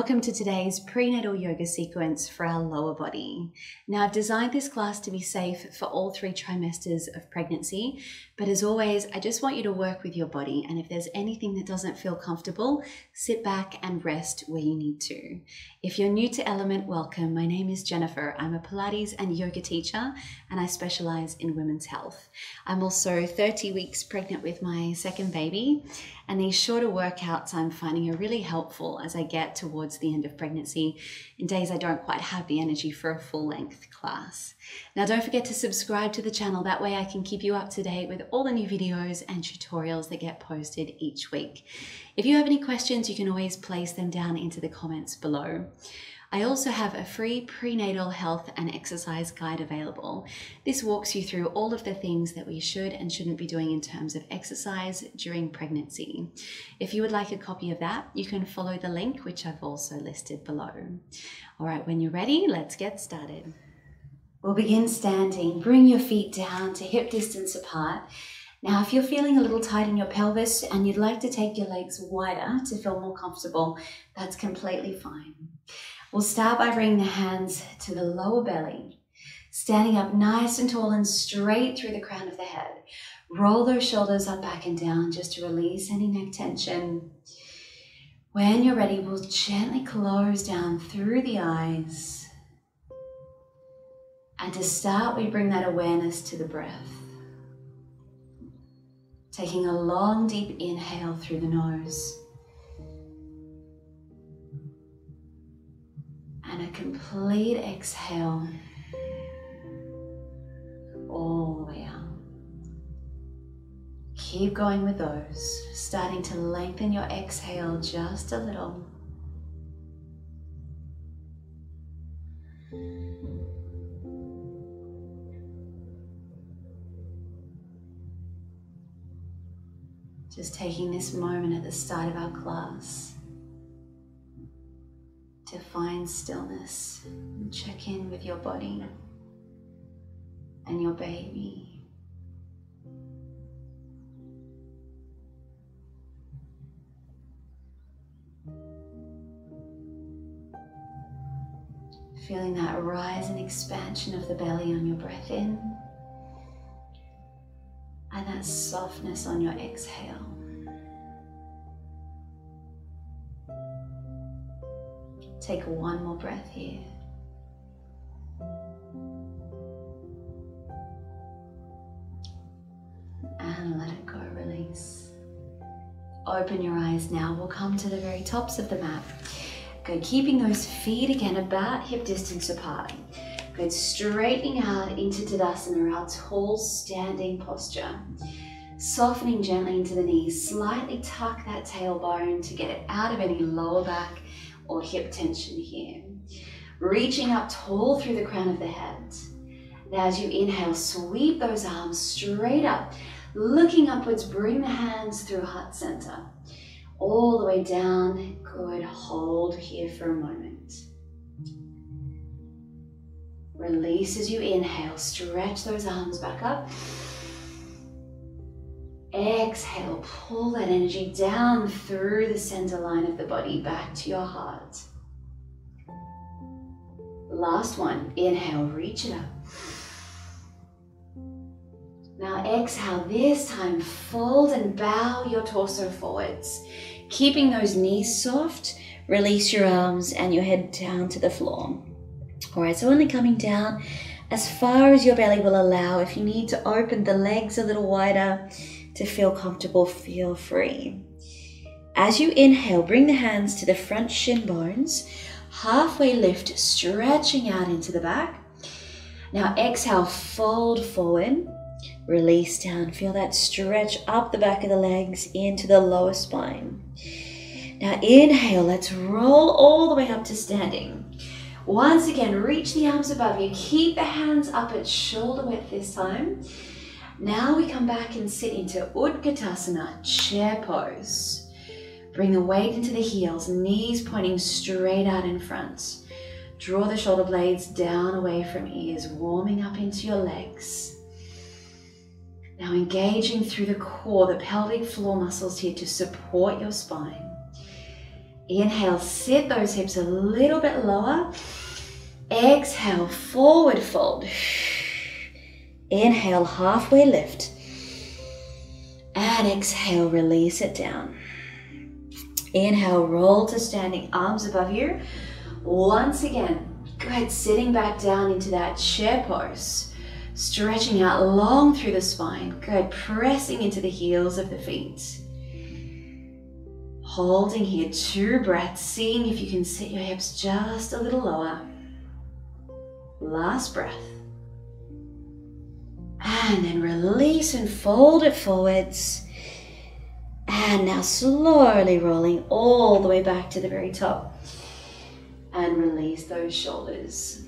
welcome to today's prenatal yoga sequence for our lower body. Now, I've designed this class to be safe for all 3 trimesters of pregnancy, but as always, I just want you to work with your body, and if there's anything that doesn't feel comfortable, sit back and rest where you need to. If you're new to Element, welcome. My name is Jennifer. I'm a Pilates and yoga teacher, and I specialize in women's health. I'm also 30 weeks pregnant with my 2nd baby, and these shorter workouts I'm finding are really helpful as I get towards the end of pregnancy in days I don't quite have the energy for a full-length class. Now, don't forget to subscribe to the channel. That way I can keep you up to date with all the new videos and tutorials that get posted each week. If you have any questions, you can always place them down into the comments below. I also have a free prenatal health and exercise guide available. This walks you through all of the things that we should and shouldn't be doing in terms of exercise during pregnancy. If you would like a copy of that, you can follow the link, which I've also listed below. All right, when you're ready, let's get started. We'll begin standing. Bring your feet down to hip distance apart. Now, if you're feeling a little tight in your pelvis and you'd like to take your legs wider to feel more comfortable, that's completely fine. We'll start by bringing the hands to the lower belly, standing up nice and tall and straight through the crown of the head. Roll those shoulders up, back and down, just to release any neck tension. When you're ready, we'll gently close down through the eyes. And to start, we bring that awareness to the breath. Taking a long, deep inhale through the nose. And a complete exhale all the way out. Keep going with those, starting to lengthen your exhale just a little. Just taking this moment at the start of our class to find stillness and check in with your body and your baby. Feeling that rise and expansion of the belly on your breath in, and that softness on your exhale. Take one more breath here. And let it go, release. Open your eyes now. We'll come to the very tops of the mat. Good, keeping those feet again about hip distance apart. Good, straightening out into Tadasana, our tall standing posture. Softening gently into the knees. Slightly tuck that tailbone to get it out of any lower back or hip tension here. Reaching up tall through the crown of the head. Now as you inhale, sweep those arms straight up. Looking upwards, bring the hands through heart center. All the way down, good, hold here for a moment. Release as you inhale, stretch those arms back up. Exhale, pull that energy down through the center line of the body, back to your heart. Last one, inhale, reach it up. Now exhale, this time fold and bow your torso forwards. Keeping those knees soft, release your arms and your head down to the floor. All right, so only coming down as far as your belly will allow. If you need to open the legs a little wider, to feel comfortable, feel free. As you inhale, bring the hands to the front shin bones, halfway lift, stretching out into the back. Now exhale, fold forward, release down. Feel that stretch up the back of the legs into the lower spine. Now inhale, let's roll all the way up to standing. Once again, reach the arms above you. Keep the hands up at shoulder width this time. Now we come back and sit into Utkatasana, chair pose. Bring the weight into the heels, knees pointing straight out in front. Draw the shoulder blades down away from ears, warming up into your legs. Now engaging through the core, the pelvic floor muscles here to support your spine. Inhale, sit those hips a little bit lower. Exhale, forward fold. Inhale, halfway lift. And exhale, release it down. Inhale, roll to standing, arms above you. Once again, good, sitting back down into that chair pose. Stretching out long through the spine. Good, pressing into the heels of the feet. Holding here, 2 breaths, seeing if you can sit your hips just a little lower. Last breath. And then release and fold it forwards. And now slowly rolling all the way back to the very top. And release those shoulders.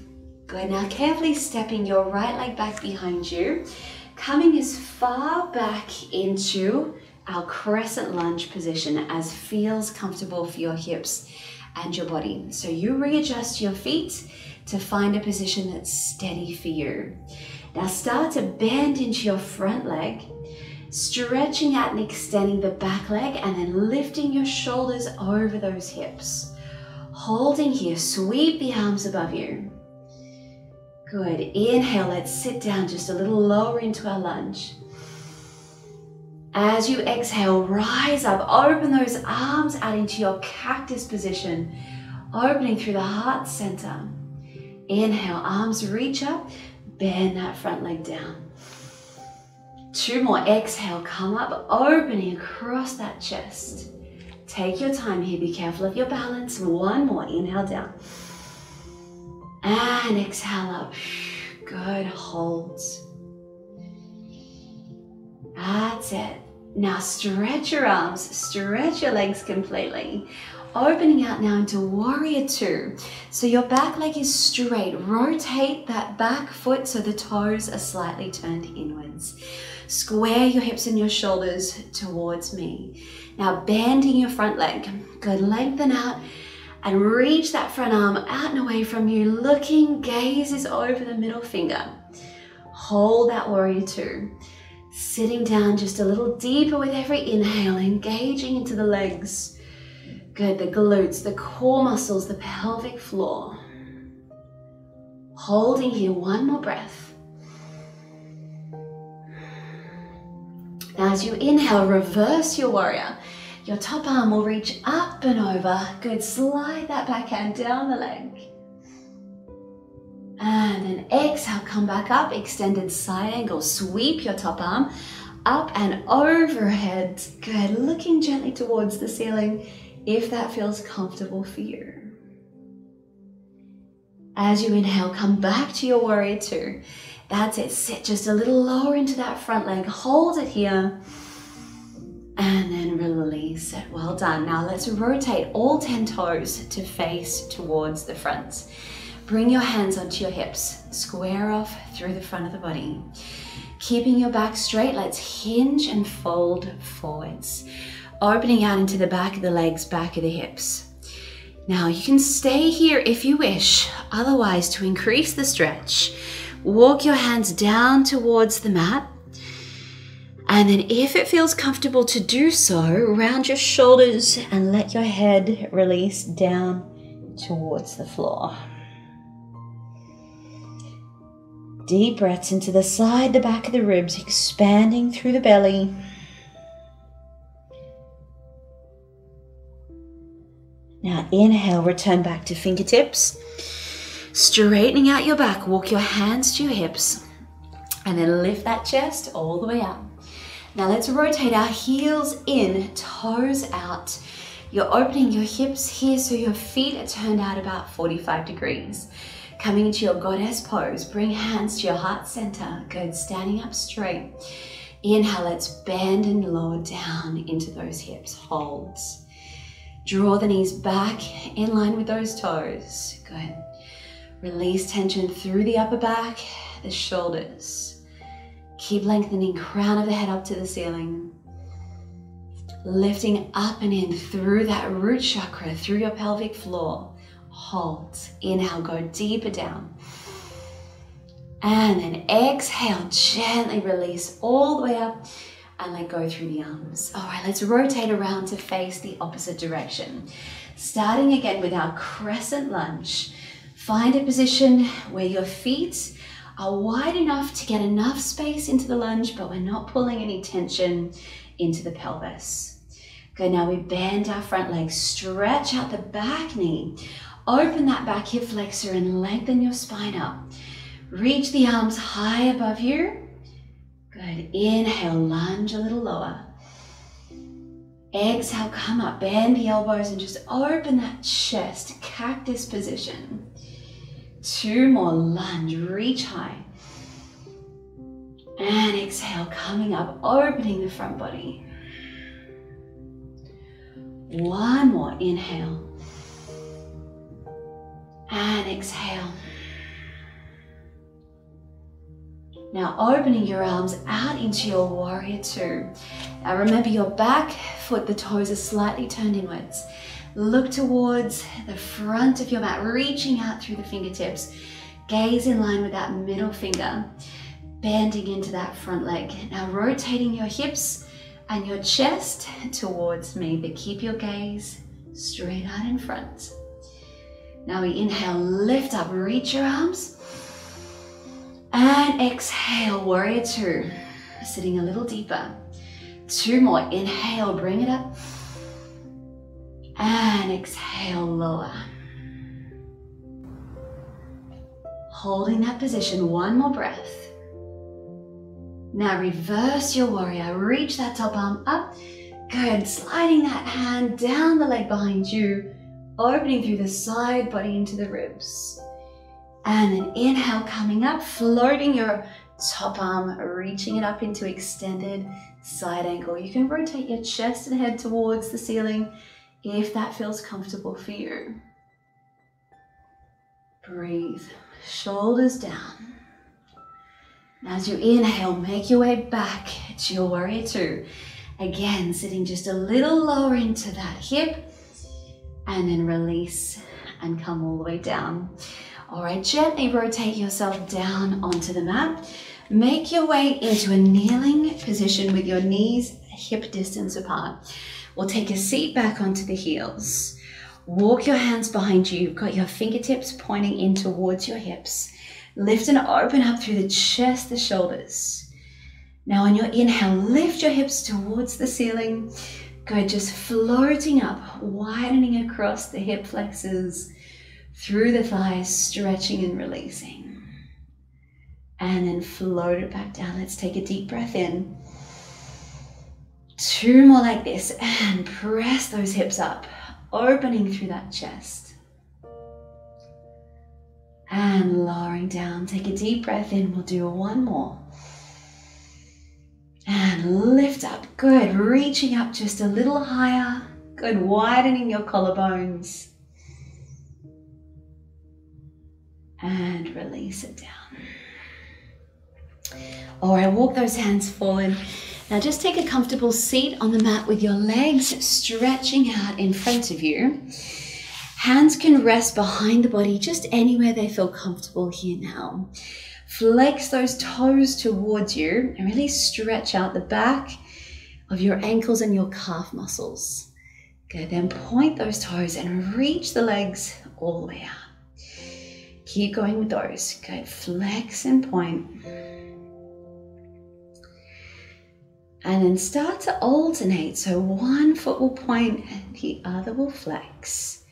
Good, now carefully stepping your right leg back behind you. Coming as far back into our crescent lunge position as feels comfortable for your hips and your body. So you readjust your feet to find a position that's steady for you. Now start to bend into your front leg, stretching out and extending the back leg, and then lifting your shoulders over those hips. Holding here, sweep the arms above you. Good, inhale, let's sit down just a little lower into our lunge. As you exhale, rise up, open those arms out into your cactus position, opening through the heart center. Inhale, arms reach up, bend that front leg down. 2 more, exhale, come up, opening across that chest. Take your time here, be careful of your balance. 1 more, inhale down. And exhale up, good, hold. That's it. Now stretch your arms, stretch your legs completely. Opening out now into Warrior 2. So your back leg is straight. Rotate that back foot so the toes are slightly turned inwards. Square your hips and your shoulders towards me. Now bending your front leg. Good, lengthen out and reach that front arm out and away from you. Looking, gaze is over the middle finger. Hold that Warrior 2. Sitting down just a little deeper with every inhale, engaging into the legs. Good, the glutes, the core muscles, the pelvic floor. Holding here, 1 more breath. Now as you inhale, reverse your warrior. Your top arm will reach up and over. Good, slide that backhand down the leg. And then exhale, come back up, extended side angle. Sweep your top arm up and overhead. Good, looking gently towards the ceiling, if that feels comfortable for you. As you inhale, come back to your Warrior 2. That's it, sit just a little lower into that front leg, hold it here, and then release it. Well done. Now let's rotate all 10 toes to face towards the front. Bring your hands onto your hips, square off through the front of the body. Keeping your back straight, let's hinge and fold forwards. Opening out into the back of the legs, back of the hips. Now you can stay here if you wish, otherwise to increase the stretch, walk your hands down towards the mat, and then if it feels comfortable to do so, round your shoulders and let your head release down towards the floor. Deep breaths into the side, the back of the ribs, expanding through the belly. Now inhale, return back to fingertips. Straightening out your back, walk your hands to your hips and then lift that chest all the way up. Now let's rotate our heels in, toes out. You're opening your hips here so your feet are turned out about 45 degrees. Coming into your goddess pose, bring hands to your heart center. Good, standing up straight. Inhale, let's bend and lower down into those hips, holds. Draw the knees back in line with those toes. Good. Release tension through the upper back, the shoulders. Keep lengthening crown of the head up to the ceiling. Lifting up and in through that root chakra, through your pelvic floor. Hold. Inhale, go deeper down. And then exhale, gently release all the way up. And let go through the arms. All right, let's rotate around to face the opposite direction. Starting again with our crescent lunge. Find a position where your feet are wide enough to get enough space into the lunge, but we're not pulling any tension into the pelvis. Good, now we bend our front leg, stretch out the back knee, open that back hip flexor and lengthen your spine up. Reach the arms high above you. Good, inhale, lunge a little lower. Exhale, come up, bend the elbows and just open that chest, cactus position. Two more, lunge, reach high. And exhale, coming up, opening the front body. One more, inhale. And exhale. Now opening your arms out into your warrior two. Now remember your back foot, the toes are slightly turned inwards. Look towards the front of your mat, reaching out through the fingertips. Gaze in line with that middle finger, bending into that front leg. Now rotating your hips and your chest towards me, but keep your gaze straight out in front. Now we inhale, lift up, reach your arms. And exhale, warrior two, sitting a little deeper. Two more, inhale, bring it up. And exhale, lower. Holding that position, one more breath. Now reverse your warrior, reach that top arm up. Good, sliding that hand down the leg behind you, opening through the side body into the ribs. And then inhale, coming up, floating your top arm, reaching it up into extended side angle. You can rotate your chest and head towards the ceiling if that feels comfortable for you. Breathe, shoulders down. As you inhale, make your way back to your warrior two. Again, sitting just a little lower into that hip, and then release and come all the way down. All right, gently rotate yourself down onto the mat. Make your way into a kneeling position with your knees hip distance apart. We'll take a seat back onto the heels. Walk your hands behind you. You've got your fingertips pointing in towards your hips. Lift and open up through the chest, the shoulders. Now on your inhale, lift your hips towards the ceiling. Good, just floating up, widening across the hip flexors, through the thighs, stretching and releasing. And then float it back down. Let's take a deep breath in. Two more like this, and press those hips up, opening through that chest. And lowering down, take a deep breath in. We'll do one more. And lift up, good, reaching up just a little higher. Good, widening your collarbones. And release it down. All right, walk those hands forward. Now just take a comfortable seat on the mat with your legs stretching out in front of you. Hands can rest behind the body, just anywhere they feel comfortable here now. Flex those toes towards you and really stretch out the back of your ankles and your calf muscles. Good, then point those toes and reach the legs all the way out. Keep going with those. Good, flex and point. And then start to alternate. So one foot will point and the other will flex.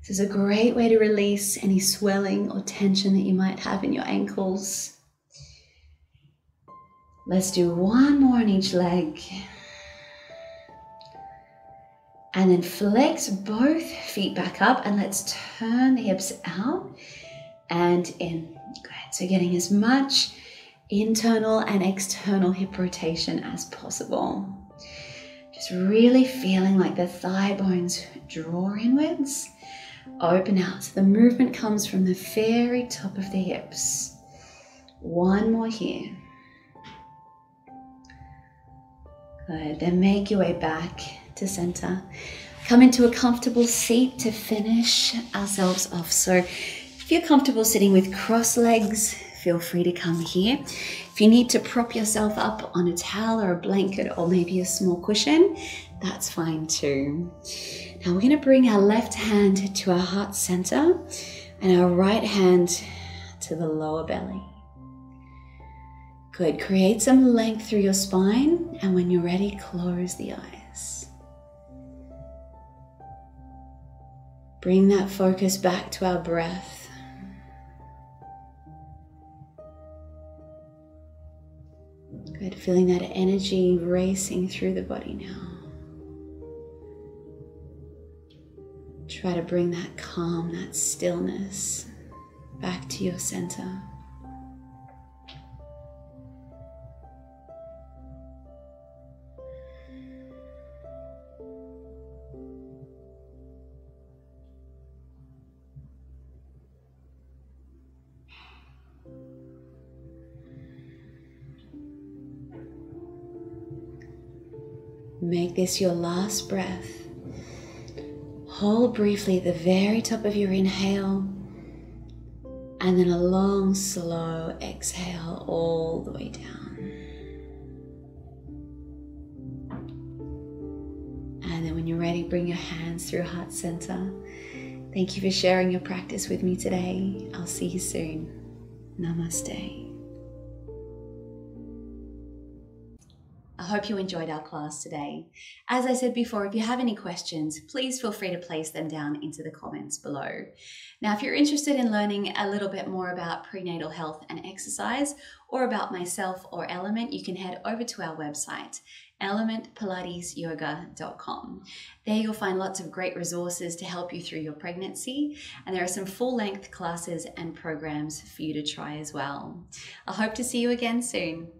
This is a great way to release any swelling or tension that you might have in your ankles. Let's do one more on each leg. And then flex both feet back up and let's turn the hips out and in. Good. So getting as much internal and external hip rotation as possible. Just really feeling like the thigh bones draw inwards, open out. So the movement comes from the very top of the hips. One more here. Good. Then make your way back to center. Come into a comfortable seat to finish ourselves off. So if you're comfortable sitting with cross legs, feel free to come here. If you need to prop yourself up on a towel or a blanket or maybe a small cushion, that's fine too. Now we're going to bring our left hand to our heart center and our right hand to the lower belly. Good. Create some length through your spine, and when you're ready, close the eyes. Bring that focus back to our breath. Good, feeling that energy racing through the body now. Try to bring that calm, that stillness back to your center. Make this your last breath. Hold briefly at the very top of your inhale, and then a long, slow exhale all the way down. And then when you're ready, bring your hands through heart center. Thank you for sharing your practice with me today. I'll see you soon. Namaste. I hope you enjoyed our class today. As I said before, if you have any questions, please feel free to place them down into the comments below. Now, if you're interested in learning a little bit more about prenatal health and exercise, or about myself or Element, you can head over to our website, elementpilatesyoga.com. There you'll find lots of great resources to help you through your pregnancy, and there are some full-length classes and programs for you to try as well. I hope to see you again soon.